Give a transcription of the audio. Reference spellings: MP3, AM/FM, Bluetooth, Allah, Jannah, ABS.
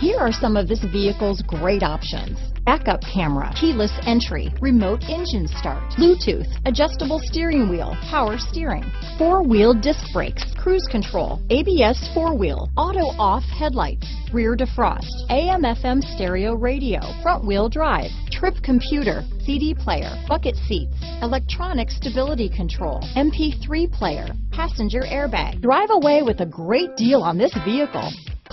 Here are some of this vehicle's great options: backup camera, keyless entry, remote engine start, Bluetooth, adjustable steering wheel, power steering, 4-wheel disc brakes, cruise control, ABS 4-wheel, auto-off headlights, rear defrost, AM/FM stereo radio, front-wheel drive, trip computer, CD player, bucket seats, electronic stability control, MP3 player, passenger airbag. Drive away with a great deal on this vehicle.